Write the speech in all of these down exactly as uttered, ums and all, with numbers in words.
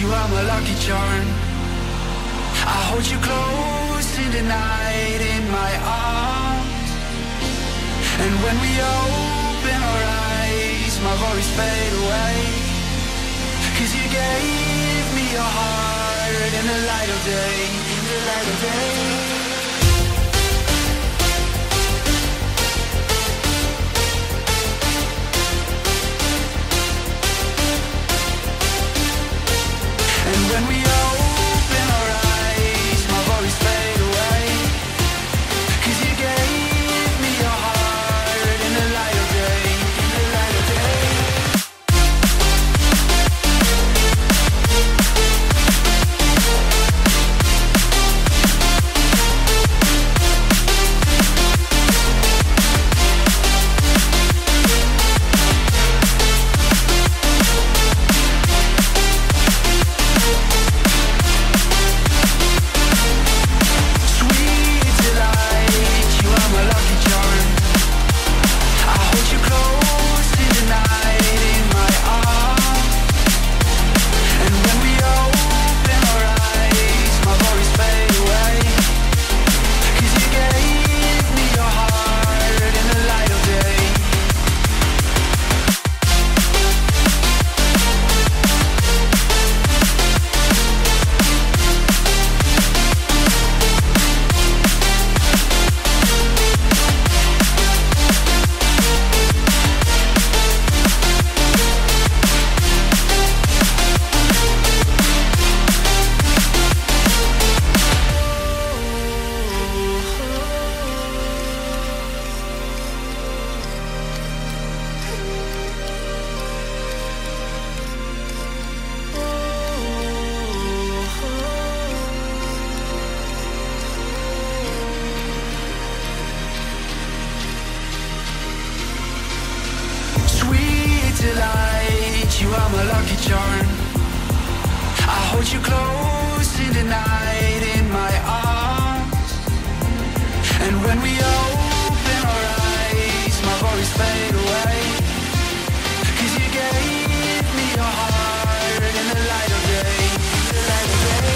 you are my lucky charm. I hold you close in the night in my arms. And when we open our eyes, my worries fade away. Cause you gave me your heart in the light of day, in the light of day. When we open our eyes, my worries fade away. Cause you gave me your heart in the light of day, in the light of You are my lucky charm. I hold you close in the night in my arms. And when we open our eyes, my worries fade away. Cause you gave me your heart in the light of day, in the light of day.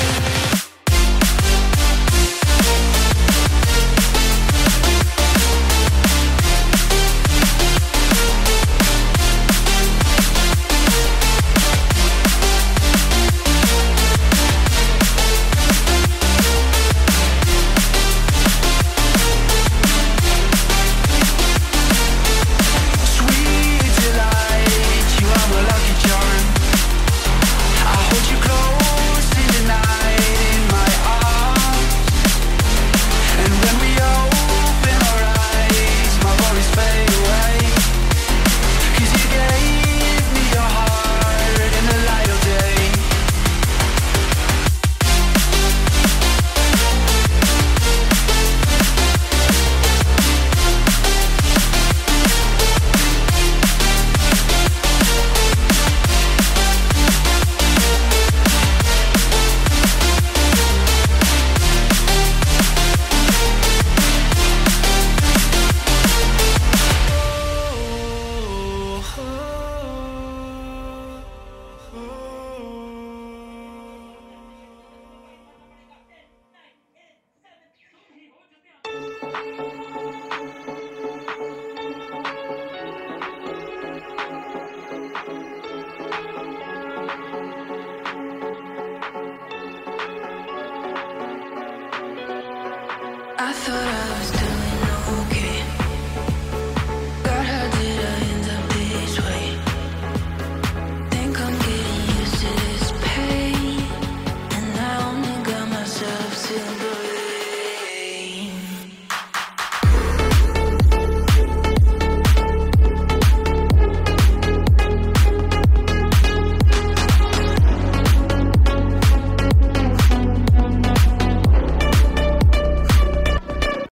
I thought I was doing okay. God, how did I end up this way? Think I'm getting used to this pain, and I only got myself to blame.